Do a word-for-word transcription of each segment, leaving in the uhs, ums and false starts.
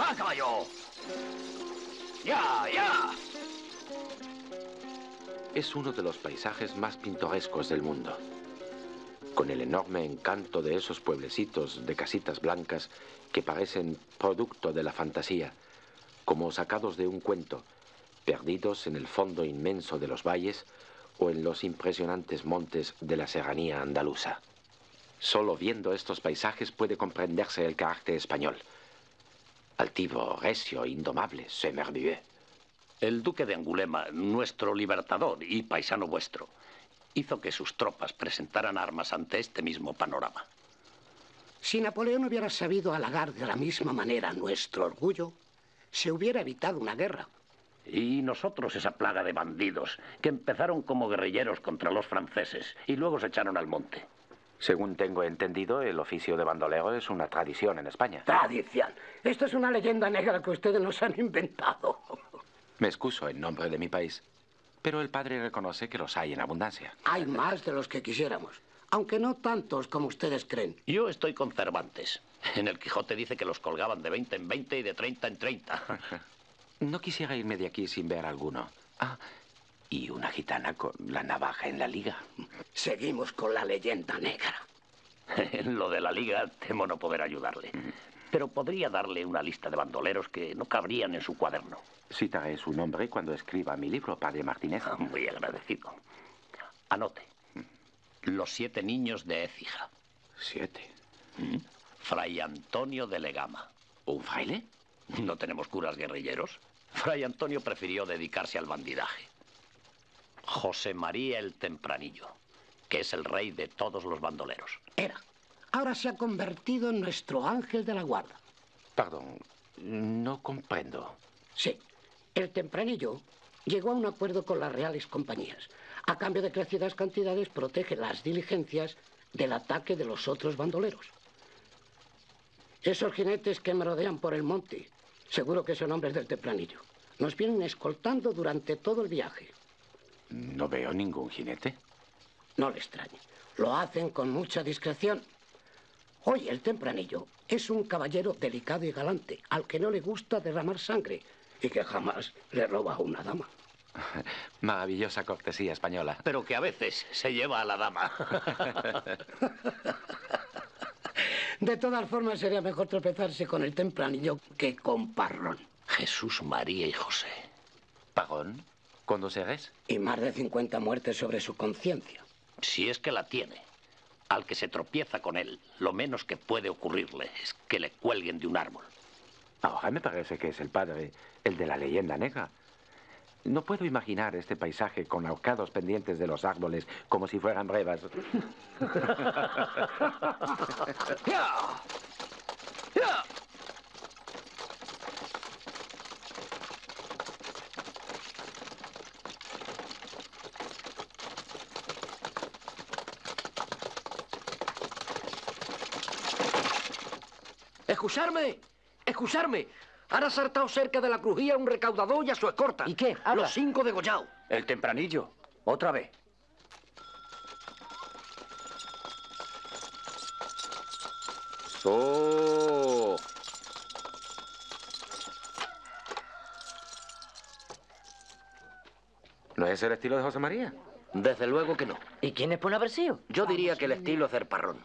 ¡Va, caballo! ¡Ya, ya! Es uno de los paisajes más pintorescos del mundo. Con el enorme encanto de esos pueblecitos de casitas blancas que parecen producto de la fantasía, como sacados de un cuento, perdidos en el fondo inmenso de los valles o en los impresionantes montes de la serranía andaluza. Solo viendo estos paisajes puede comprenderse el carácter español. Altivo, recio, indomable, se merveilleux. El duque de Angulema, nuestro libertador y paisano vuestro, hizo que sus tropas presentaran armas ante este mismo panorama. Si Napoleón hubiera sabido halagar de la misma manera nuestro orgullo, se hubiera evitado una guerra. Y nosotros esa plaga de bandidos que empezaron como guerrilleros contra los franceses y luego se echaron al monte. Según tengo entendido, el oficio de bandolero es una tradición en España. ¿Tradición? Esto es una leyenda negra que ustedes nos han inventado. Me excuso en nombre de mi país, pero el padre reconoce que los hay en abundancia. Hay más de los que quisiéramos, aunque no tantos como ustedes creen. Yo estoy con Cervantes. En el Quijote dice que los colgaban de veinte en veinte y de treinta en treinta. No quisiera irme de aquí sin ver alguno. Ah, y una gitana con la navaja en la liga. Seguimos con la leyenda negra. En lo de la liga temo no poder ayudarle. Pero podría darle una lista de bandoleros que no cabrían en su cuaderno. Citaré su nombre cuando escriba mi libro, padre Martínez. Ah, muy agradecido. Anote. Los siete niños de Écija. ¿Siete? ¿Mm? Fray Antonio de Legama. ¿Un fraile? No tenemos curas guerrilleros. Fray Antonio prefirió dedicarse al bandidaje. José María el Tempranillo, que es el rey de todos los bandoleros. Era. Ahora se ha convertido en nuestro ángel de la guarda. Perdón, no comprendo. Sí, el Tempranillo llegó a un acuerdo con las reales compañías. A cambio de crecidas cantidades, protege las diligencias del ataque de los otros bandoleros. Esos jinetes que me rodean por el monte, seguro que son hombres del Tempranillo. Nos vienen escoltando durante todo el viaje. ¿No veo ningún jinete? No le extrañe. Lo hacen con mucha discreción. Hoy el Tempranillo es un caballero delicado y galante, al que no le gusta derramar sangre y que jamás le roba a una dama. Maravillosa cortesía española. Pero que a veces se lleva a la dama. De todas formas, sería mejor tropezarse con el Tempranillo que con Parrón. Jesús, María y José. ¿Parrón? ¿Cuándo serás? Y más de cincuenta muertes sobre su conciencia. Si es que la tiene. Al que se tropieza con él, lo menos que puede ocurrirle es que le cuelguen de un árbol. Ahora me parece que es el padre, el de la leyenda negra. No puedo imaginar este paisaje con ahorcados pendientes de los árboles como si fueran brevas. ¡Excusarme! ¡Excusarme! Han asaltado cerca de la crujía a un recaudador y a su escorta. ¿Y qué? Habla. Los cinco degollados. El Tempranillo. Otra vez. ¡Oh! ¿No es el estilo de José María? Desde luego que no. ¿Y quiénes pueden haber sido? Yo diría que el estilo es del Parrón.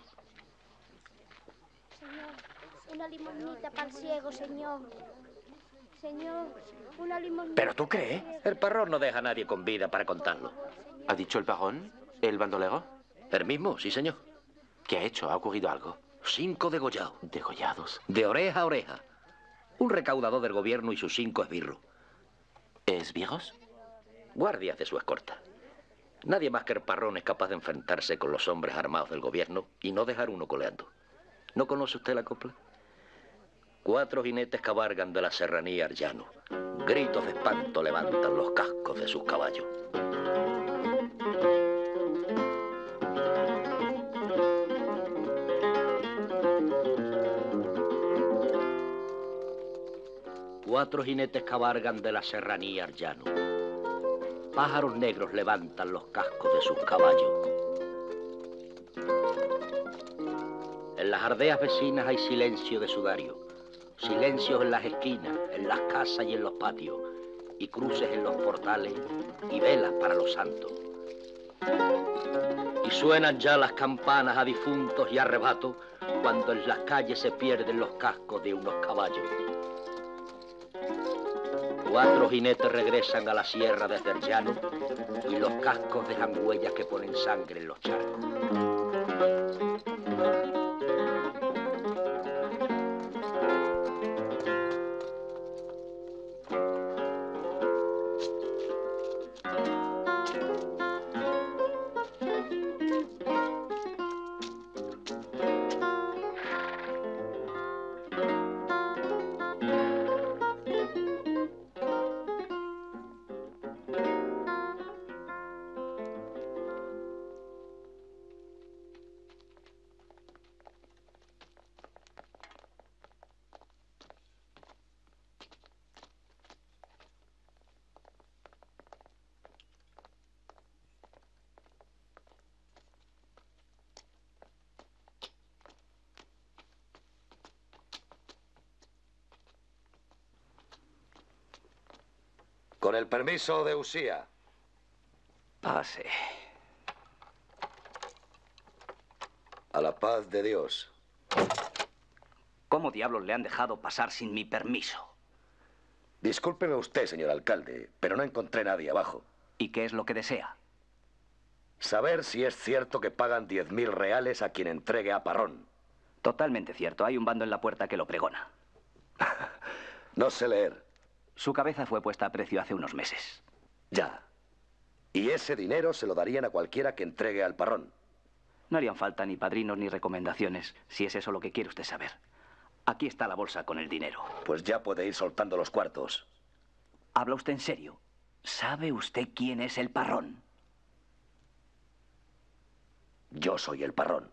Una limonita para el ciego, señor. Señor, una limonita. ¿Pero tú crees? El Parrón no deja a nadie con vida para contarlo. ¿Ha dicho el Parrón? ¿El bandolero? El mismo, sí, señor. ¿Qué ha hecho? ¿Ha ocurrido algo? Cinco degollados. ¿Degollados? De oreja a oreja. Un recaudador del gobierno y sus cinco esbirros. ¿Esbirros? Guardias de su escorta. Nadie más que el Parrón es capaz de enfrentarse con los hombres armados del gobierno y no dejar uno coleando. ¿No conoce usted la copla? Cuatro jinetes cabalgan de la serranía al llano. Gritos de espanto levantan los cascos de sus caballos. Cuatro jinetes cabalgan de la serranía al llano. Pájaros negros levantan los cascos de sus caballos. En las aldeas vecinas hay silencio de sudario. Silencios en las esquinas, en las casas y en los patios, y cruces en los portales, y velas para los santos. Y suenan ya las campanas a difuntos y arrebatos, cuando en las calles se pierden los cascos de unos caballos. Cuatro jinetes regresan a la sierra desde el llano, y los cascos dejan huellas que ponen sangre en los charcos. Con el permiso de Usía. Pase. A la paz de Dios. ¿Cómo diablos le han dejado pasar sin mi permiso? Discúlpeme usted, señor alcalde, pero no encontré nadie abajo. ¿Y qué es lo que desea? Saber si es cierto que pagan diez mil reales a quien entregue a Parrón. Totalmente cierto. Hay un bando en la puerta que lo pregona. No sé leer. Su cabeza fue puesta a precio hace unos meses. Ya. Y ese dinero se lo darían a cualquiera que entregue al Parrón. No harían falta ni padrinos ni recomendaciones, si es eso lo que quiere usted saber. Aquí está la bolsa con el dinero. Pues ya puede ir soltando los cuartos. ¿Habla usted en serio? ¿Sabe usted quién es el Parrón? Yo soy el Parrón.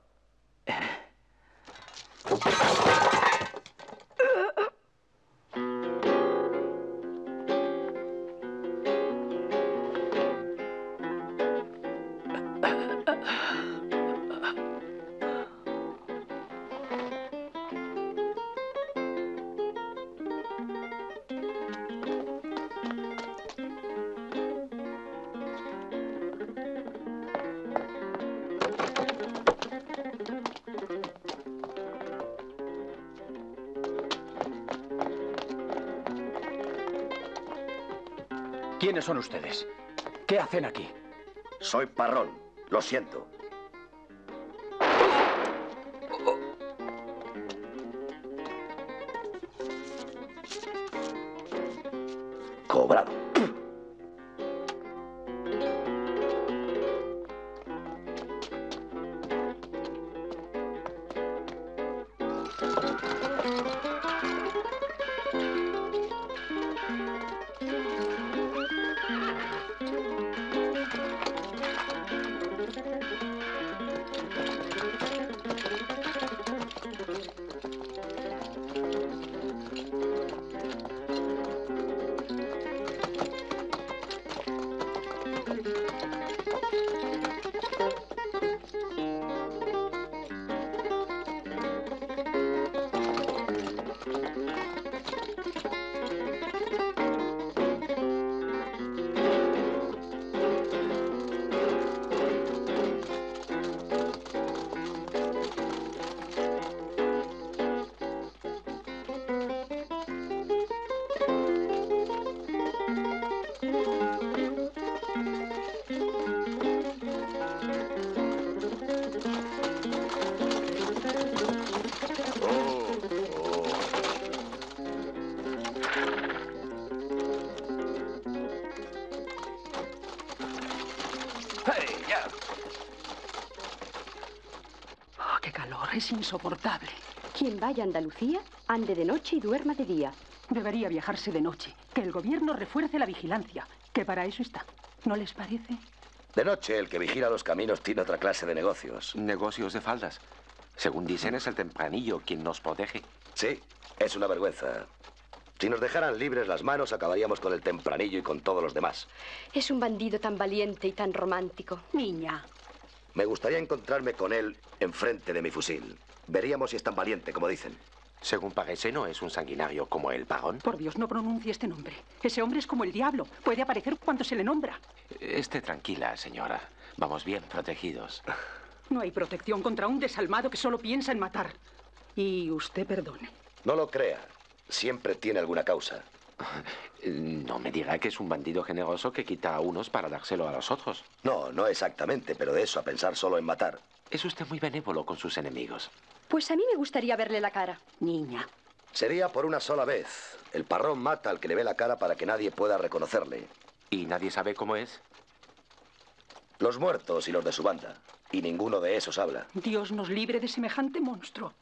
¿Quiénes son ustedes? ¿Qué hacen aquí? Soy Parrón, lo siento. Cobrado. Es insoportable. Quien vaya a Andalucía, ande de noche y duerma de día. Debería viajarse de noche. Que el gobierno refuerce la vigilancia, que para eso está. ¿No les parece? De noche, el que vigila los caminos tiene otra clase de negocios. Negocios de faldas. Según dicen, es el Tempranillo quien nos protege. Sí, es una vergüenza. Si nos dejaran libres las manos, acabaríamos con el Tempranillo y con todos los demás. Es un bandido tan valiente y tan romántico. Niña. Me gustaría encontrarme con él enfrente de mi fusil. Veríamos si es tan valiente como dicen. Según parece, no es un sanguinario como el Parrón. Por Dios, no pronuncie este nombre. Ese hombre es como el diablo. Puede aparecer cuando se le nombra. Esté tranquila, señora. Vamos bien protegidos. No hay protección contra un desalmado que solo piensa en matar. Y usted perdone. No lo crea. Siempre tiene alguna causa. No me diga que es un bandido generoso que quita a unos para dárselo a los otros. No, no exactamente, pero de eso a pensar solo en matar. Es usted muy benévolo con sus enemigos. Pues a mí me gustaría verle la cara, niña. Sería por una sola vez. El Parrón mata al que le ve la cara para que nadie pueda reconocerle. ¿Y nadie sabe cómo es? Los muertos y los de su banda. Y ninguno de esos habla. Dios nos libre de semejante monstruo.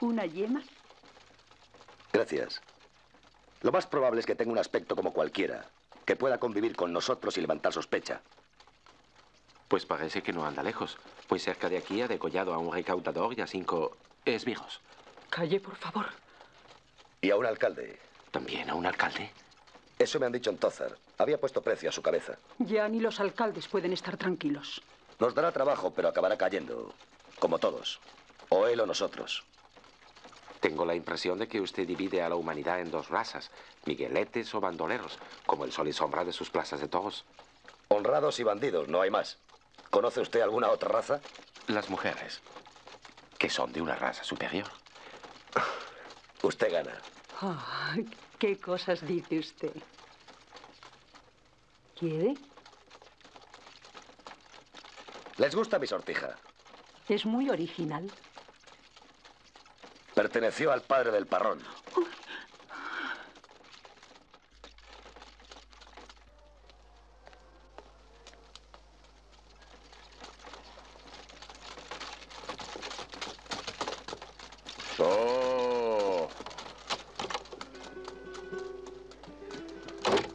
¿Una yema? Gracias. Lo más probable es que tenga un aspecto como cualquiera, que pueda convivir con nosotros y levantar sospecha. Pues parece que no anda lejos, pues cerca de aquí ha degollado a un recaudador y a cinco esbirros. Calle, por favor. Y a un alcalde. ¿También a un alcalde? Eso me han dicho en Tózar. Había puesto precio a su cabeza. Ya ni los alcaldes pueden estar tranquilos. Nos dará trabajo, pero acabará cayendo, como todos, o él o nosotros. Tengo la impresión de que usted divide a la humanidad en dos razas, migueletes o bandoleros, como el sol y sombra de sus plazas de toros. Honrados y bandidos, no hay más. ¿Conoce usted alguna otra raza? Las mujeres, que son de una raza superior. Usted gana. Oh, ¿qué cosas dice usted? ¿Quiere? Les gusta mi sortija. Es muy original. Perteneció al padre del Parrón. Oh.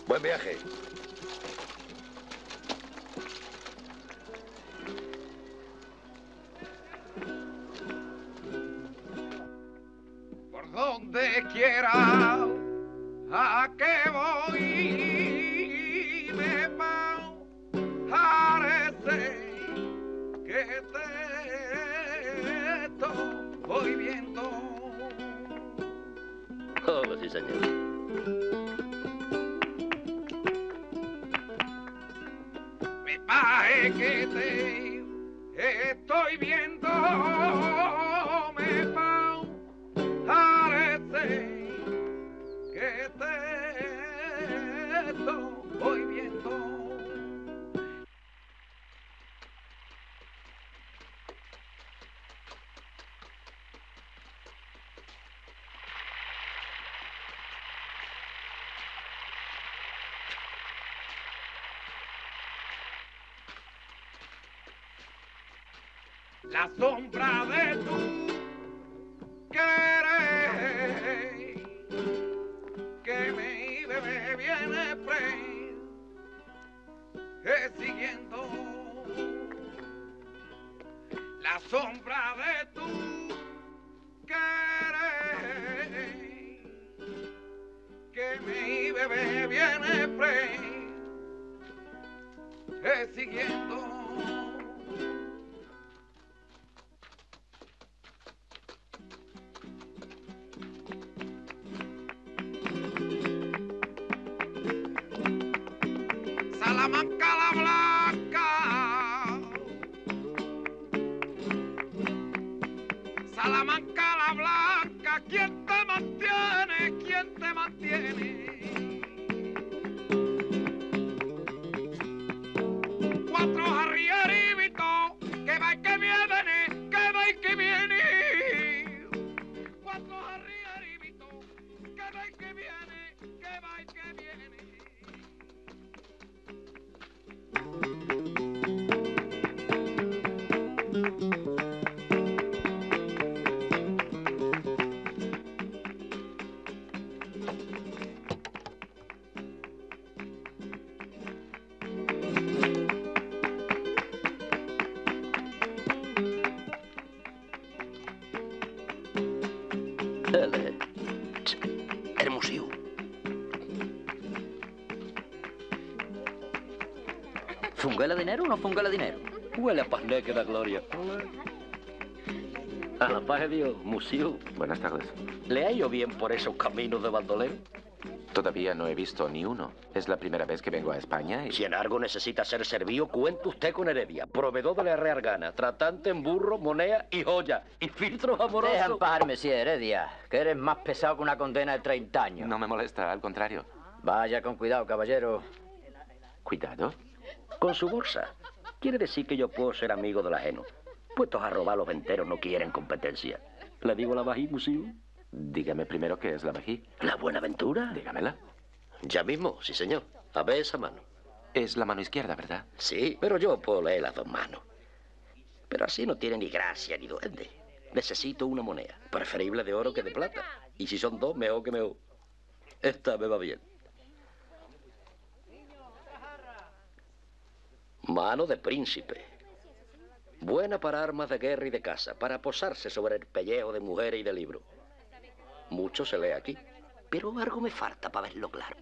Buen viaje. Donde quiera a que voy me parece que te estoy viendo. Oh, sí, señor. Me parece que te estoy viendo. Me parece que te doy. la sombra de tu querer, que me iba, me viene persiguiendo, la sombra de tu querer, que me iba, me viene persiguiendo. ¿Funguela dinero o no funguela dinero? Huele a pasné que da gloria. A la paz de Dios, museo. Buenas tardes. ¿Le ha ido bien por esos caminos de bandolero? Todavía no he visto ni uno. Es la primera vez que vengo a España y... Si en algo necesita ser servido, cuente usted con Heredia. Proveedor de la reargana, tratante en burro, moneda y joya. Y filtros amorosos. Deja en paz, Mesía Heredia, que eres más pesado que una condena de treinta años. No me molesta, al contrario. Vaya con cuidado, caballero. ¿Cuidado? Con su bolsa. Quiere decir que yo puedo ser amigo del ajeno. Puestos a robar los venteros no quieren competencia. ¿Le digo la bají, museo? Dígame primero qué es la bají. ¿La Buenaventura? Dígamela. Ya mismo, sí, señor. A ver esa mano. Es la mano izquierda, ¿verdad? Sí, pero yo puedo leer las dos manos. Pero así no tiene ni gracia ni duende. Necesito una moneda, preferible de oro que de plata. Y si son dos, mejor que mejor. Esta me va bien. Mano de príncipe. Buena para armas de guerra y de caza, para posarse sobre el pellejo de mujeres y de libros. Mucho se lee aquí, pero algo me falta para verlo claro.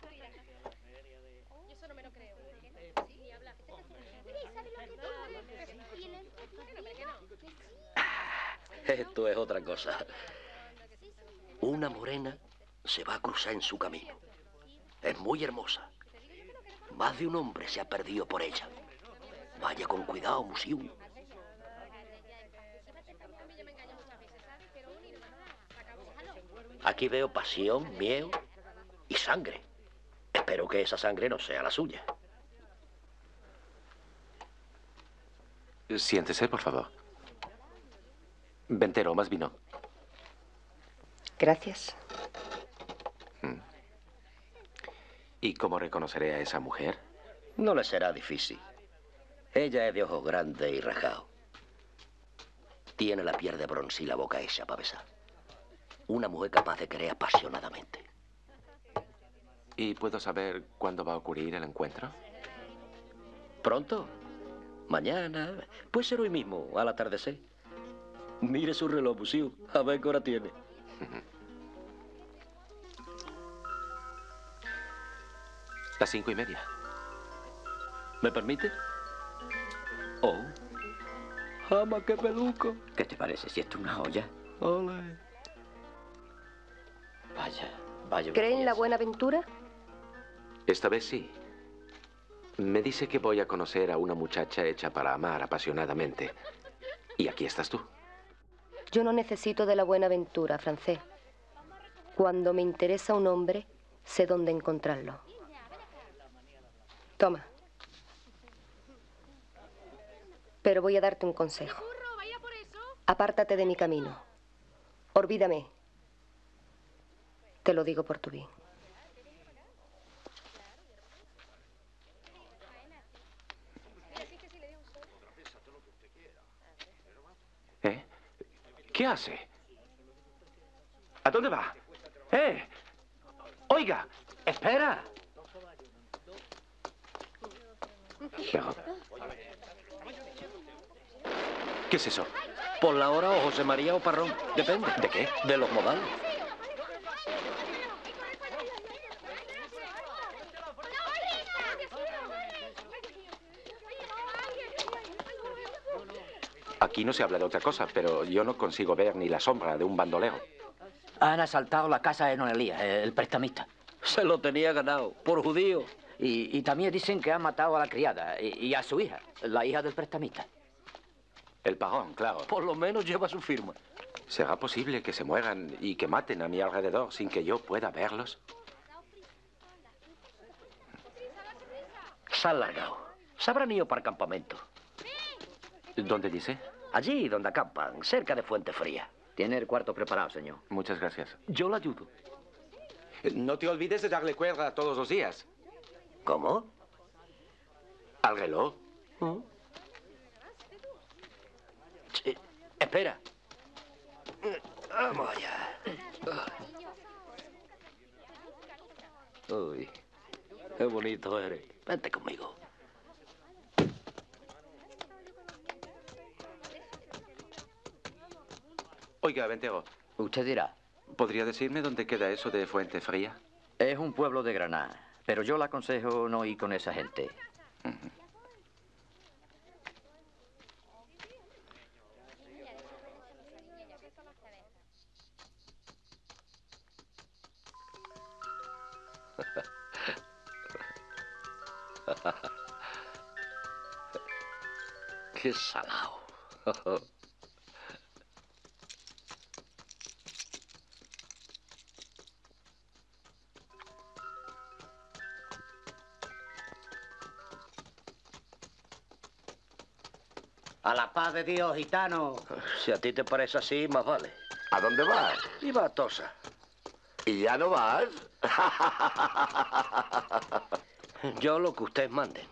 Esto es otra cosa. Una morena se va a cruzar en su camino. Es muy hermosa. Más de un hombre se ha perdido por ella. Vaya con cuidado, museo. Aquí veo pasión, miedo y sangre. Espero que esa sangre no sea la suya. Siéntese, por favor. Ventero, más vino. Gracias. ¿Y cómo reconoceré a esa mujer? No le será difícil. Ella es de ojos grandes y rajados. Tiene la piel de bronce y la boca hecha para besar. Una mujer capaz de querer apasionadamente. ¿Y puedo saber cuándo va a ocurrir el encuentro? ¿Pronto? Mañana. Puede ser hoy mismo, al atardecer. Mire su reloj, museo. A ver qué hora tiene. Las cinco y media. ¿Me permite? Oh, ama, qué peluco. ¿Qué te parece si esto es una joya? Ole. Vaya, vaya. ¿Cree en la Buenaventura? Esta vez sí. Me dice que voy a conocer a una muchacha hecha para amar apasionadamente. Y aquí estás tú. Yo no necesito de la Buenaventura, francés. Cuando me interesa un hombre, sé dónde encontrarlo. Toma. Pero voy a darte un consejo. Apártate de mi camino. Olvídame. Te lo digo por tu bien. ¿Qué hace? ¿A dónde va? ¡Eh! Oiga, espera. ¿Qué es eso? Por la hora o José María o Parrón. Depende. ¿De qué? De los modales. Aquí no se habla de otra cosa, pero yo no consigo ver ni la sombra de un bandolero. Han asaltado la casa de Don Elías, el prestamista. Se lo tenía ganado, por judío. Y, y también dicen que han matado a la criada y, y a su hija, la hija del prestamista. El Parrón, claro. Por lo menos lleva su firma. ¿Será posible que se mueran y que maten a mi alrededor sin que yo pueda verlos? Se han largado. Se habrán ido para el campamento. ¿Dónde dice? Allí donde acampan, cerca de Fuente Fría. Tiene el cuarto preparado, señor. Muchas gracias. Yo le ayudo. No te olvides de darle cuerda todos los días. ¿Cómo? ¿Al reloj? ¿Mm? Sí. Espera. Vamos allá. Uy, qué bonito eres. Vente conmigo. Oiga, Ventero. Usted dirá. ¿Podría decirme dónde queda eso de Fuente Fría? Es un pueblo de Granada, pero yo le aconsejo no ir con esa gente. Uh-huh. Qué salado. A la paz de Dios, gitano. Si a ti te parece así, más vale. ¿A dónde vas? Iba a Tózar. ¿Y ya no vas? Yo lo que ustedes manden.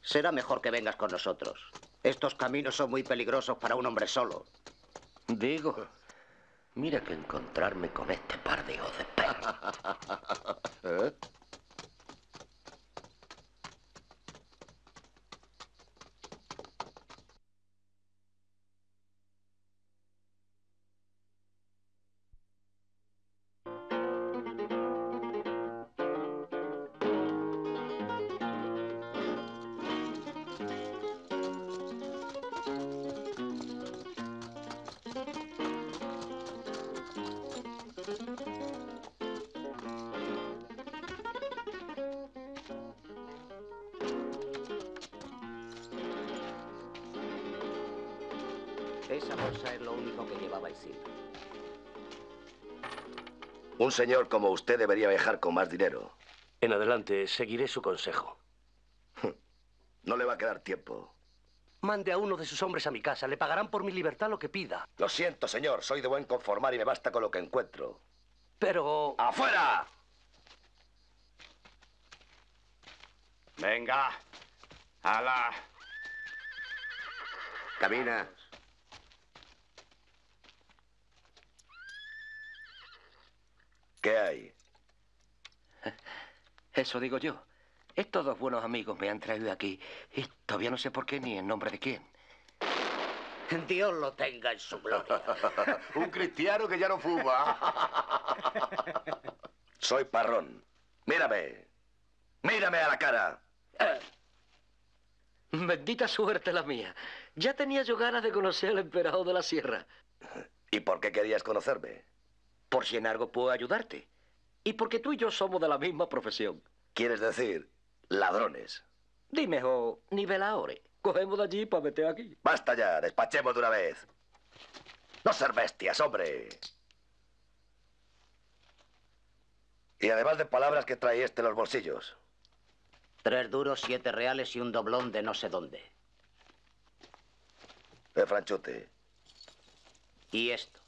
Será mejor que vengas con nosotros. Estos caminos son muy peligrosos para un hombre solo. Digo, mira que encontrarme con este par de hijos de perro. ¿Eh? Esa bolsa es lo único que llevabais siempre. Un señor como usted debería viajar con más dinero. En adelante seguiré su consejo. No le va a quedar tiempo. Mande a uno de sus hombres a mi casa. Le pagarán por mi libertad lo que pida. Lo siento, señor. Soy de buen conformar y me basta con lo que encuentro. Pero... ¡Afuera! Venga. ¡Hala! Camina. ¿Qué hay? Eso digo yo. Estos dos buenos amigos me han traído aquí y todavía no sé por qué ni en nombre de quién. Dios lo tenga en su gloria. Un cristiano que ya no fuma. Soy Parrón. Mírame. Mírame a la cara. Eh. Bendita suerte la mía. Ya tenía yo ganas de conocer al emperador de la sierra. ¿Y por qué querías conocerme? Por si en algo puedo ayudarte. Y porque tú y yo somos de la misma profesión. ¿Quieres decir ladrones? Dime, jo, niveladores. Cogemos de allí para meter aquí. Basta ya, despachemos de una vez. No ser bestias, hombre. Y además de palabras que trae este en los bolsillos. Tres duros, siete reales y un doblón de no sé dónde. De franchute. Y esto.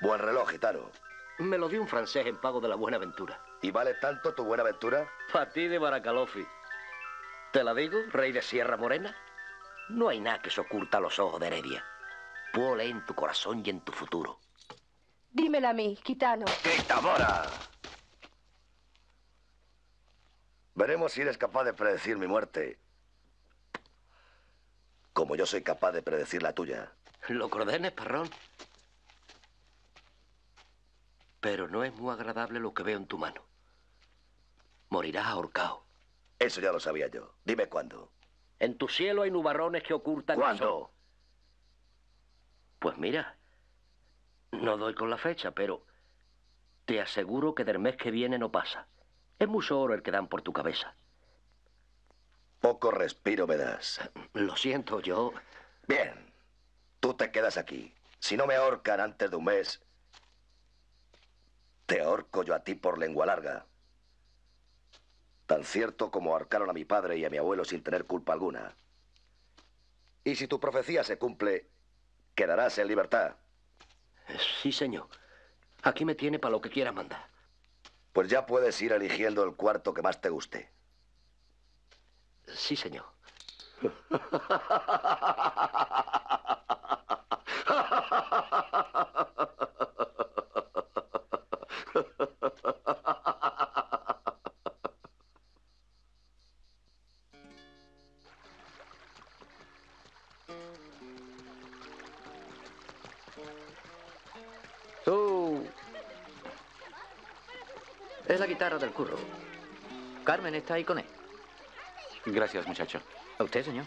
Buen reloj, gitano. Me lo dio un francés en pago de la Buenaventura. ¿Y vale tanto tu Buenaventura? Para ti de Baracalofi. Te la digo, rey de Sierra Morena, no hay nada que se oculta a los ojos de Heredia. Puedo leer en tu corazón y en tu futuro. Dímela a mí, gitano. ¡Quita, mora! Veremos si eres capaz de predecir mi muerte, como yo soy capaz de predecir la tuya. Lo que ordenes, Parrón. Pero no es muy agradable lo que veo en tu mano. Morirás ahorcado. Eso ya lo sabía yo. Dime cuándo. En tu cielo hay nubarrones que ocultan... ¿Cuándo? Pues mira, no doy con la fecha, pero te aseguro que del mes que viene no pasa. Es mucho oro el que dan por tu cabeza. Poco respiro me das. Lo siento, yo... Bien, tú te quedas aquí. Si no me ahorcan antes de un mes, te ahorco yo a ti por lengua larga. Tan cierto como ahorcaron a mi padre y a mi abuelo sin tener culpa alguna. Y si tu profecía se cumple, quedarás en libertad. Sí, señor. Aquí me tiene para lo que quiera mandar. Pues ya puedes ir eligiendo el cuarto que más te guste. Sí, señor. Tú. Es la guitarra del curro. Carmen está ahí con él. Gracias, muchacho. A usted, señor.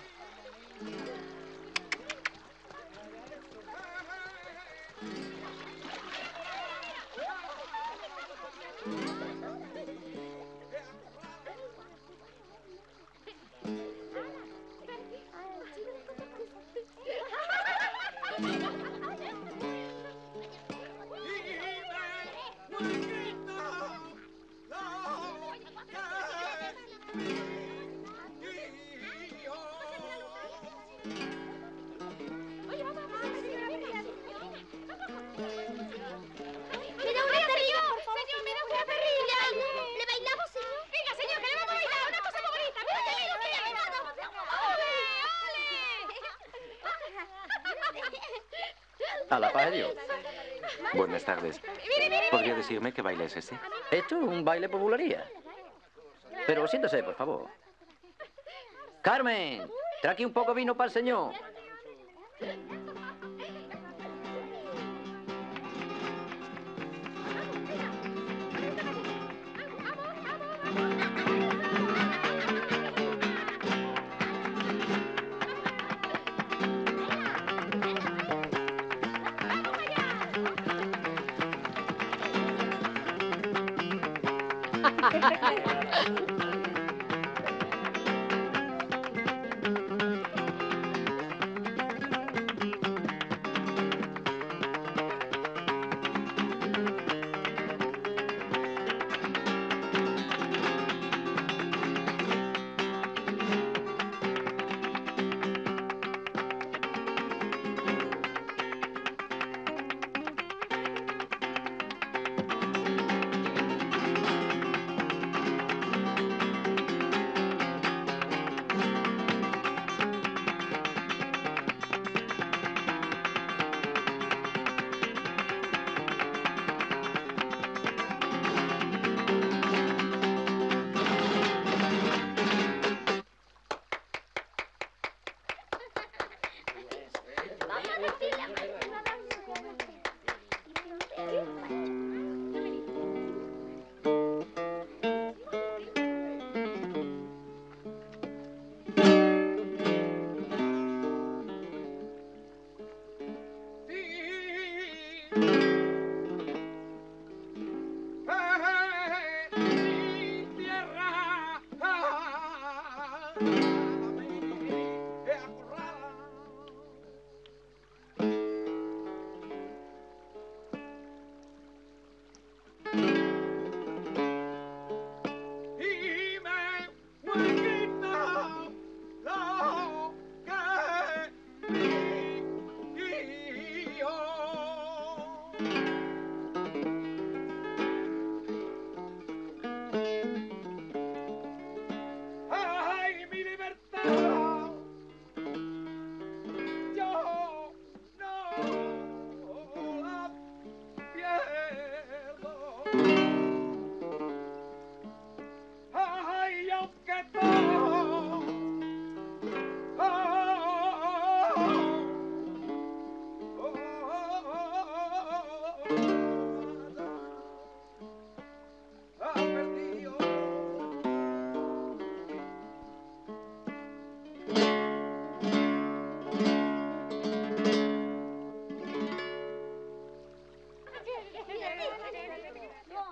A la paella. Buenas tardes. ¿Podría decirme qué baile es este? Esto es un baile popularía. Pero siéntese, por favor. Carmen, trae aquí un poco de vino para el señor.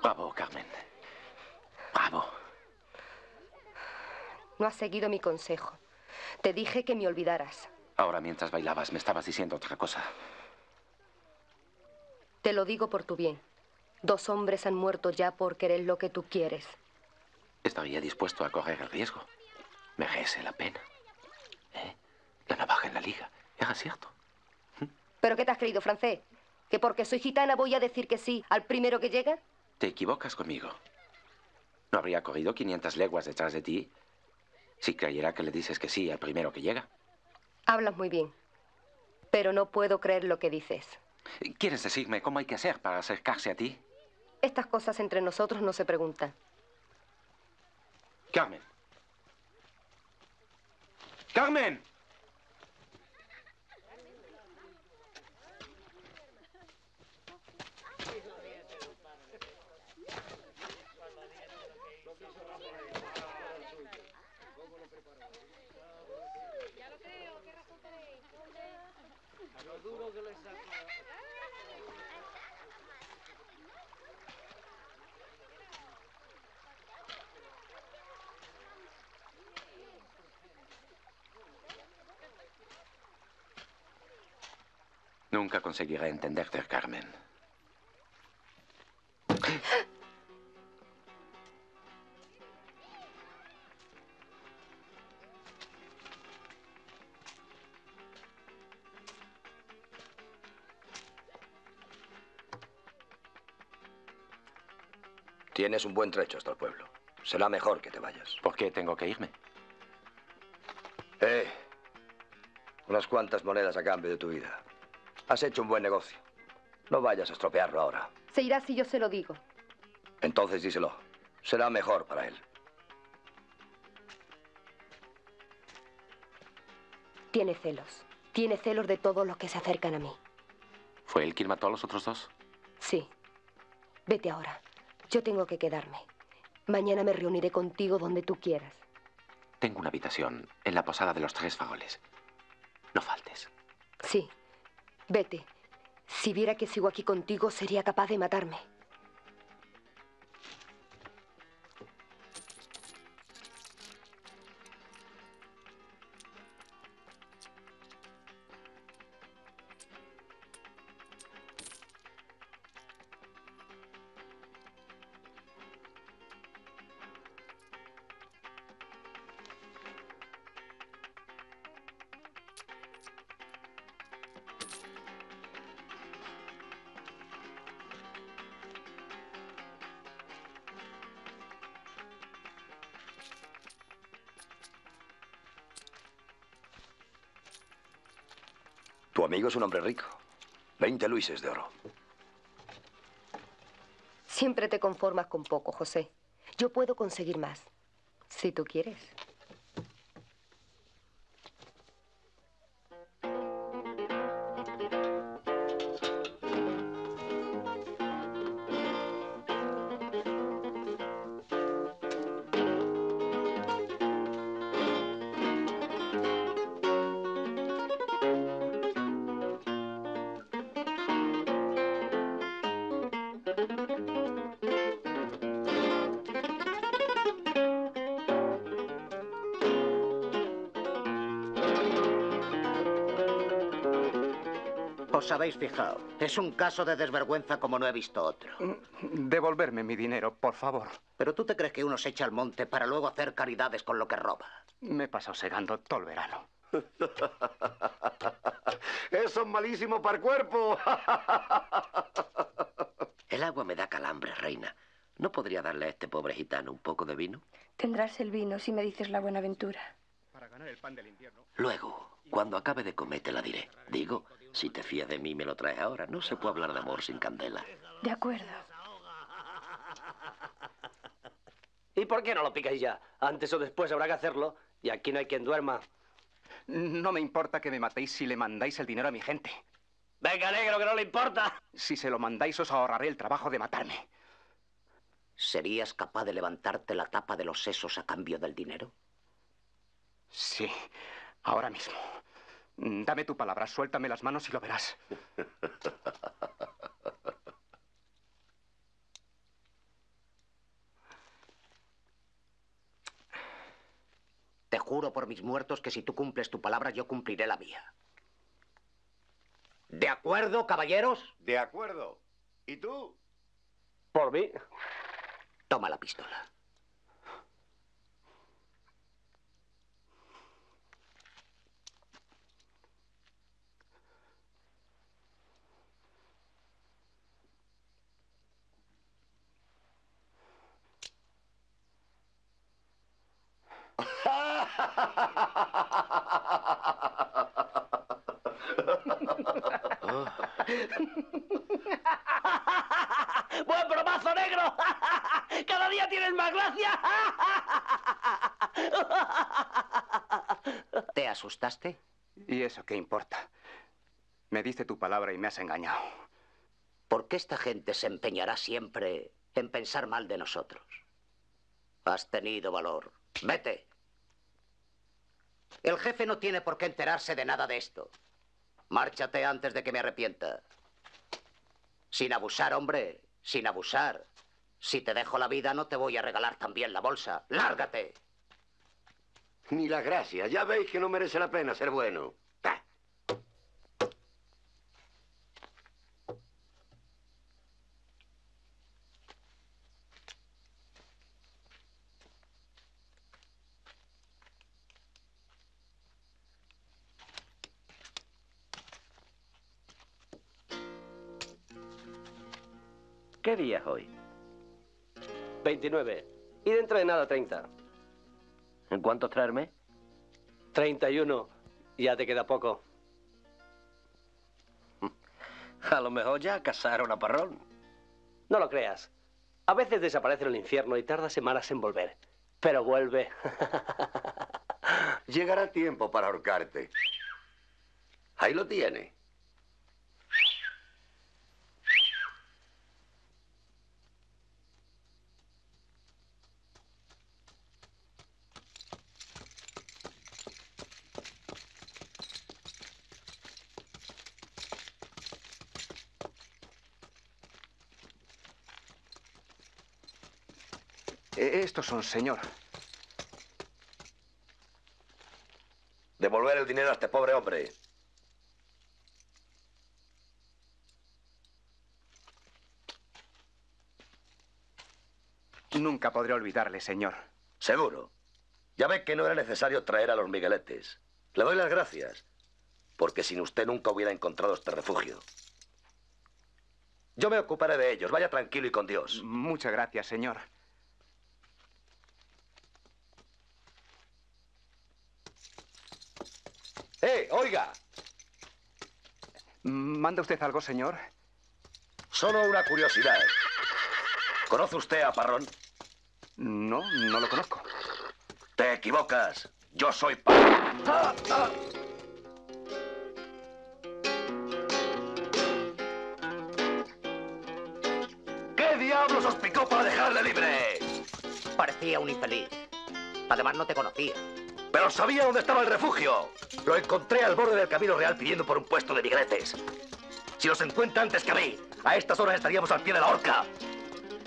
Bravo, Carmen. Bravo. No has seguido mi consejo. Te dije que me olvidaras. Ahora, mientras bailabas, me estabas diciendo otra cosa. Te lo digo por tu bien. Dos hombres han muerto ya por querer lo que tú quieres. Estaría dispuesto a correr el riesgo. Merece la pena. ¿Eh? La navaja en la liga. Era cierto. ¿Mm? ¿Pero qué te has creído, francés? ¿Que porque soy gitana voy a decir que sí al primero que llega? Te equivocas conmigo. No habría corrido quinientas leguas detrás de ti si creyera que le dices que sí al primero que llega. Hablas muy bien, pero no puedo creer lo que dices. ¿Quieres decirme cómo hay que hacer para acercarse a ti? Estas cosas entre nosotros no se preguntan. Carmen. Carmen. Nunca conseguiré entenderte, Carmen. Tienes un buen trecho hasta el pueblo. Será mejor que te vayas. ¿Por qué tengo que irme? Eh, unas cuantas monedas a cambio de tu vida. Has hecho un buen negocio. No vayas a estropearlo ahora. Se irá si yo se lo digo. Entonces díselo. Será mejor para él. Tiene celos. Tiene celos de todos los que se acercan a mí. ¿Fue él quien mató a los otros dos? Sí. Vete ahora. Yo tengo que quedarme. Mañana me reuniré contigo donde tú quieras. Tengo una habitación en la Posada de los Tres Fagoles. No faltes. Sí. Vete. Si viera que sigo aquí contigo, sería capaz de matarme. Tu amigo es un hombre rico. veinte luises de oro. Siempre te conformas con poco, José. Yo puedo conseguir más, si tú quieres. ¿Os habéis fijado? Es un caso de desvergüenza como no he visto otro. Devolverme mi dinero, por favor. ¿Pero tú te crees que uno se echa al monte para luego hacer caridades con lo que roba? Me he pasado segando todo el verano. ¡Eso es malísimo para el cuerpo! El agua me da calambres, reina. ¿No podría darle a este pobre gitano un poco de vino? Tendrás el vino si me dices la buenaventura. Para ganar el pan del invierno. Luego, cuando acabe de comer, te la diré. Digo, si te fías de mí, me lo traes ahora. No se puede hablar de amor sin candela. De acuerdo. ¿Y por qué no lo picáis ya? Antes o después habrá que hacerlo y aquí no hay quien duerma. No me importa que me matéis si le mandáis el dinero a mi gente. Venga, negro, que no le importa. Si se lo mandáis, os ahorraré el trabajo de matarme. ¿Serías capaz de levantarte la tapa de los sesos a cambio del dinero? Sí, ahora mismo. Dame tu palabra, suéltame las manos y lo verás. juro por mis muertos que si tú cumples tu palabra, yo cumpliré la mía. ¿De acuerdo, caballeros? De acuerdo. ¿Y tú? Por mí. Toma la pistola. ¡Buen bromazo, negro! ¡Cada día tienes más gracia! ¿Te asustaste? ¿Y eso qué importa? Me diste tu palabra y me has engañado. ¿Por qué esta gente se empeñará siempre en pensar mal de nosotros? Has tenido valor. ¡Vete! El jefe no tiene por qué enterarse de nada de esto. Márchate antes de que me arrepienta. Sin abusar, hombre, sin abusar. Si te dejo la vida, no te voy a regalar también la bolsa. ¡Lárgate! Ni la gracia. Ya veis que no merece la pena ser bueno. ¡Ah! ¿Qué día es hoy? veintinueve. Y dentro de nada, treinta. ¿En cuánto traerme? treinta y uno. Ya te queda poco. A lo mejor ya casaron a Parrón. No lo creas. A veces desaparece en el infierno y tarda semanas en volver. Pero vuelve. Llegará tiempo para ahorcarte. Ahí lo tiene. Estos son, señor. Devolver el dinero a este pobre hombre. Nunca podré olvidarle, señor. Seguro. Ya ve que no era necesario traer a los migueletes. Le doy las gracias, porque sin usted nunca hubiera encontrado este refugio. Yo me ocuparé de ellos. Vaya tranquilo y con Dios. Muchas gracias, señor. ¡Eh, oiga! ¿Manda usted algo, señor? Solo una curiosidad. ¿Conoce usted a Parrón? No, no lo conozco. Te equivocas. Yo soy Parrón. ¡Ah, ah! ¿Qué diablos os picó para dejarle libre? Parecía un infeliz. Además, no te conocía. Pero sabía dónde estaba el refugio. Lo encontré al borde del camino real pidiendo por un puesto de migretes. Si los encuentra antes que a mí, a estas horas estaríamos al pie de la horca.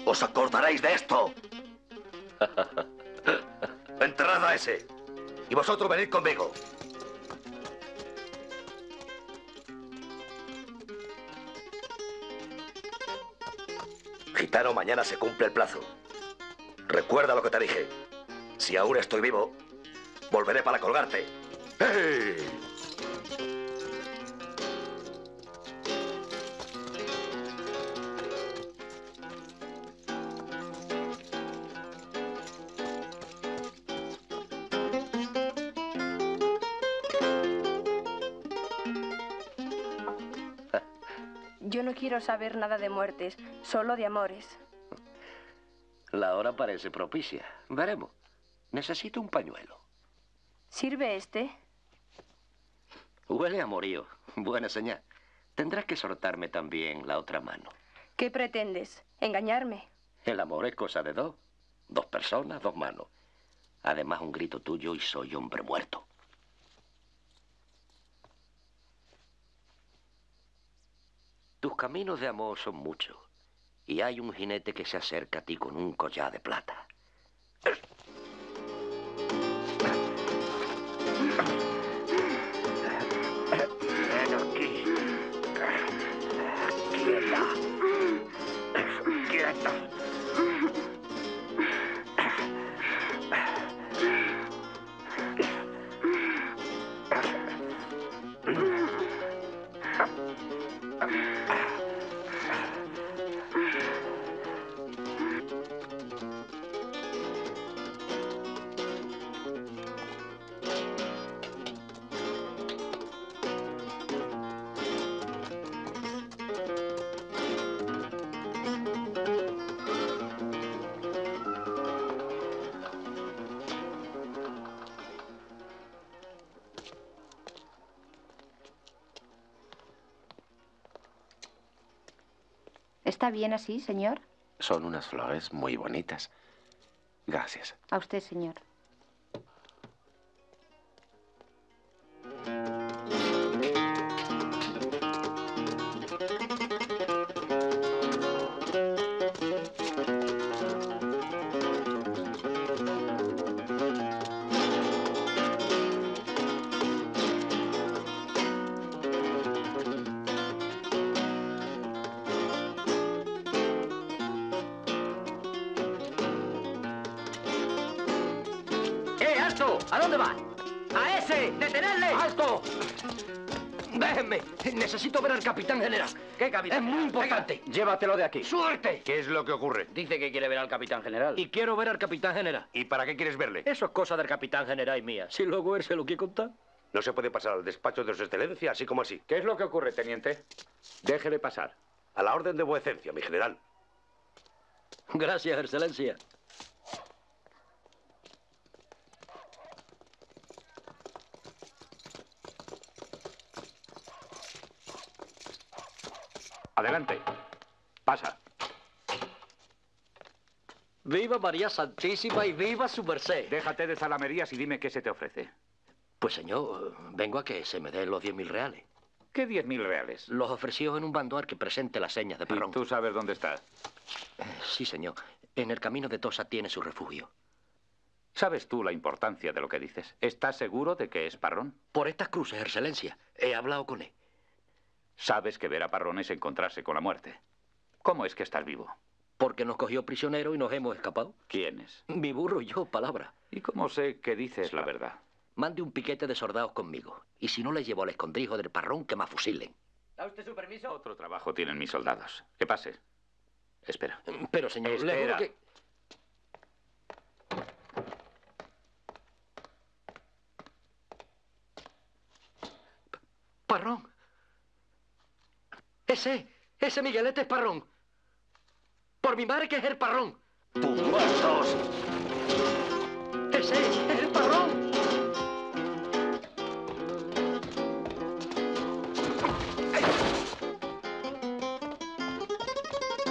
¿Os acordaréis de esto? Enterrad a ese. Y vosotros venid conmigo. Gitano, mañana se cumple el plazo. Recuerda lo que te dije. Si aún estoy vivo, volveré para colgarte. ¡Hey! Yo no quiero saber nada de muertes, solo de amores. La hora parece propicia. Veremos. Necesito un pañuelo. ¿Sirve este? Huele a morío. Buena señal. Tendrás que soltarme también la otra mano. ¿Qué pretendes? ¿Engañarme? El amor es cosa de dos. Dos personas, dos manos. Además, un grito tuyo y soy hombre muerto. Tus caminos de amor son muchos. Y hay un jinete que se acerca a ti con un collar de plata. perfecto. ¿Está bien así, señor? Son unas flores muy bonitas. Gracias. A usted, señor. ¿A dónde va? ¡A ese! ¡Detenedle! ¡Alto! ¡Déjenme! Necesito ver al capitán general. ¿Qué capitán? Es muy importante. Venga, llévatelo de aquí. ¡Suerte! ¿Qué es lo que ocurre? Dice que quiere ver al capitán general. Y quiero ver al capitán general. ¿Y para qué quieres verle? Eso es cosa del capitán general y mía. Si luego él se lo quiere contar. No se puede pasar al despacho de su excelencia, así como así. ¿Qué es lo que ocurre, teniente? Déjele pasar. A la orden de vuecencia, mi general. Gracias, excelencia. Adelante. Pasa. Viva María Santísima y viva su merced. Déjate de zalamerías y dime qué se te ofrece. Pues, señor, vengo a que se me den los diez mil reales. ¿Qué diez mil reales? Los ofreció en un bandoar que presente las señas de Parrón. ¿Y tú sabes dónde está? Sí, señor. En el camino de Tózar tiene su refugio. ¿Sabes tú la importancia de lo que dices? ¿Estás seguro de que es Parrón? Por estas cruces, excelencia. He hablado con él. Sabes que ver a Parrón es encontrarse con la muerte. ¿Cómo es que estás vivo? Porque nos cogió prisionero y nos hemos escapado. ¿Quiénes? Mi burro y yo, palabra. ¿Y cómo sé que dices la verdad? Mande un piquete de soldados conmigo. Y si no les llevo al escondrijo del Parrón, que me fusilen. ¿Da usted su permiso? Otro trabajo tienen mis soldados. Que pase. Espera. Pero, señor, espera. Le juro que... Parrón. Ese, ese miguelete es Parrón. Por mi madre que es el Parrón. ¡Tus muertos! Ese es el Parrón.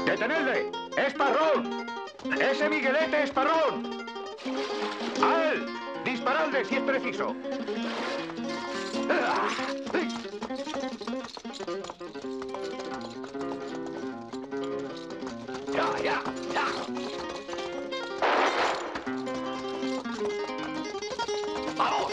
¡Detenedle! ¡Es Parrón! ¡Ese miguelete es Parrón! ¡A él! ¡Disparadle si es preciso! ¡Ya, ya! ¡Vamos!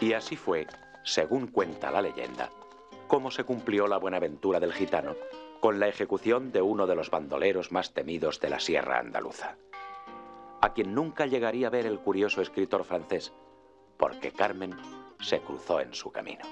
Y así fue, según cuenta la leyenda, cómo se cumplió la buenaventura del gitano con la ejecución de uno de los bandoleros más temidos de la Sierra Andaluza, a quien nunca llegaría a ver el curioso escritor francés, porque Carmen se cruzó en su camino.